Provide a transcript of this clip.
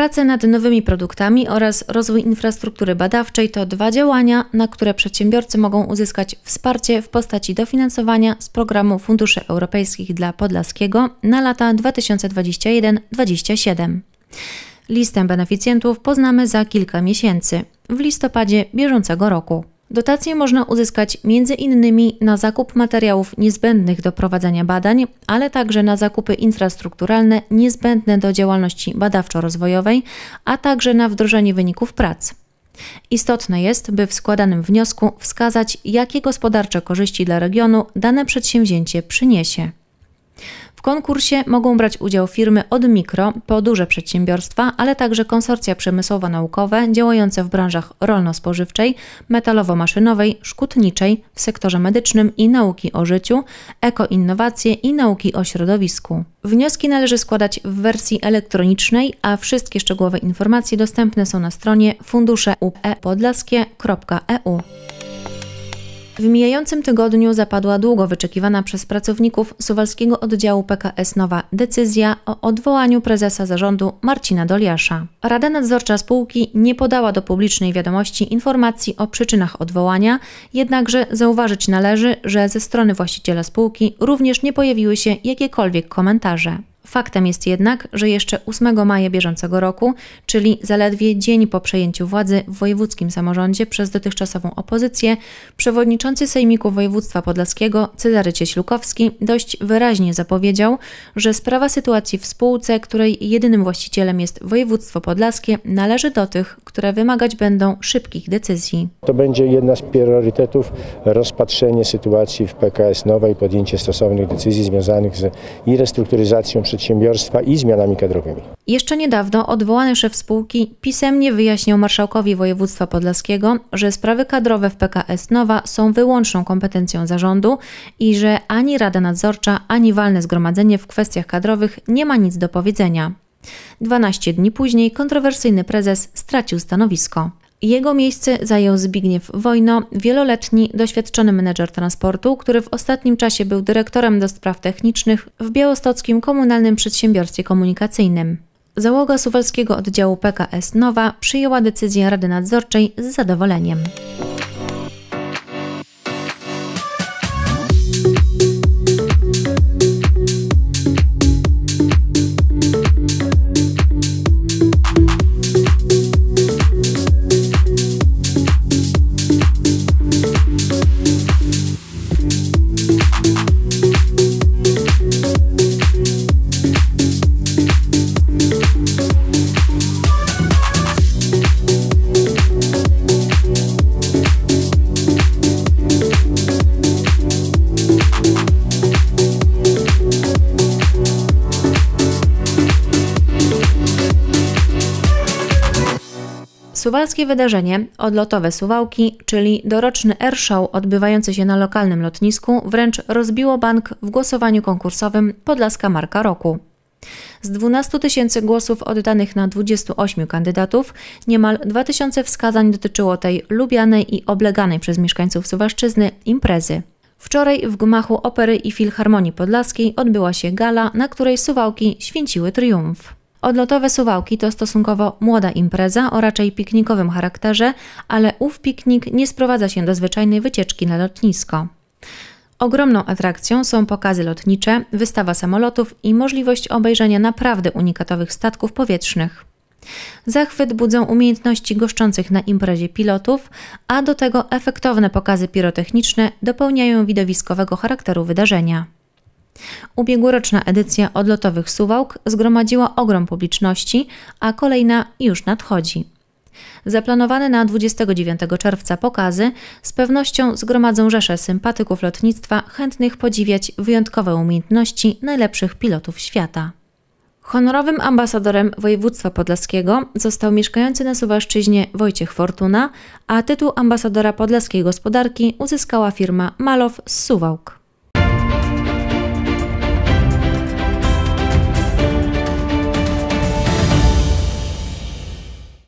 Prace nad nowymi produktami oraz rozwój infrastruktury badawczej to dwa działania, na które przedsiębiorcy mogą uzyskać wsparcie w postaci dofinansowania z programu Funduszy Europejskich dla Podlaskiego na lata 2021-2027. Listę beneficjentów poznamy za kilka miesięcy, w listopadzie bieżącego roku. Dotacje można uzyskać m.in. na zakup materiałów niezbędnych do prowadzenia badań, ale także na zakupy infrastrukturalne niezbędne do działalności badawczo-rozwojowej, a także na wdrożenie wyników prac. Istotne jest, by w składanym wniosku wskazać, jakie gospodarcze korzyści dla regionu dane przedsięwzięcie przyniesie. W konkursie mogą brać udział firmy od mikro po duże przedsiębiorstwa, ale także konsorcja przemysłowo-naukowe działające w branżach rolno-spożywczej, metalowo-maszynowej, szkutniczej, w sektorze medycznym i nauki o życiu, ekoinnowacje i nauki o środowisku. Wnioski należy składać w wersji elektronicznej, a wszystkie szczegółowe informacje dostępne są na stronie fundusze.podlaskie.eu. W mijającym tygodniu zapadła długo wyczekiwana przez pracowników Suwalskiego Oddziału PKS Nowa decyzja o odwołaniu prezesa zarządu Marcina Doliasza. Rada Nadzorcza spółki nie podała do publicznej wiadomości informacji o przyczynach odwołania, jednakże zauważyć należy, że ze strony właściciela spółki również nie pojawiły się jakiekolwiek komentarze. Faktem jest jednak, że jeszcze 8 maja bieżącego roku, czyli zaledwie dzień po przejęciu władzy w wojewódzkim samorządzie przez dotychczasową opozycję, przewodniczący Sejmiku Województwa Podlaskiego Cezary Cieślukowski dość wyraźnie zapowiedział, że sprawa sytuacji w spółce, której jedynym właścicielem jest województwo podlaskie, należy do tych, które wymagać będą szybkich decyzji. To będzie jedna z priorytetów, rozpatrzenie sytuacji w PKS Nowej, podjęcie stosownych decyzji związanych z restrukturyzacją przedsiębiorstwa i zmianami kadrowymi. Jeszcze niedawno odwołany szef spółki pisemnie wyjaśniał marszałkowi województwa podlaskiego, że sprawy kadrowe w PKS Nowa są wyłączną kompetencją zarządu i że ani Rada Nadzorcza, ani walne zgromadzenie w kwestiach kadrowych nie ma nic do powiedzenia. 12 dni później kontrowersyjny prezes stracił stanowisko. Jego miejsce zajął Zbigniew Wojno, wieloletni, doświadczony menedżer transportu, który w ostatnim czasie był dyrektorem do spraw technicznych w białostockim komunalnym przedsiębiorstwie komunikacyjnym. Załoga Suwalskiego Oddziału PKS Nowa przyjęła decyzję Rady Nadzorczej z zadowoleniem. Suwalskie wydarzenie, Odlotowe Suwałki, czyli doroczny airshow odbywający się na lokalnym lotnisku, wręcz rozbiło bank w głosowaniu konkursowym Podlaska Marka Roku. Z 12 000 głosów oddanych na 28 kandydatów, niemal 2000 wskazań dotyczyło tej lubianej i obleganej przez mieszkańców Suwalszczyzny imprezy. Wczoraj w gmachu Opery i Filharmonii Podlaskiej odbyła się gala, na której Suwałki święciły triumf. Odlotowe Suwałki to stosunkowo młoda impreza o raczej piknikowym charakterze, ale ów piknik nie sprowadza się do zwyczajnej wycieczki na lotnisko. Ogromną atrakcją są pokazy lotnicze, wystawa samolotów i możliwość obejrzenia naprawdę unikatowych statków powietrznych. Zachwyt budzą umiejętności goszczących na imprezie pilotów, a do tego efektowne pokazy pirotechniczne dopełniają widowiskowego charakteru wydarzenia. Ubiegłoroczna edycja Odlotowych Suwałk zgromadziła ogrom publiczności, a kolejna już nadchodzi. Zaplanowane na 29 czerwca pokazy z pewnością zgromadzą rzesze sympatyków lotnictwa chętnych podziwiać wyjątkowe umiejętności najlepszych pilotów świata. Honorowym ambasadorem województwa podlaskiego został mieszkający na Suwalszczyźnie Wojciech Fortuna, a tytuł ambasadora podlaskiej gospodarki uzyskała firma Malow z Suwałk.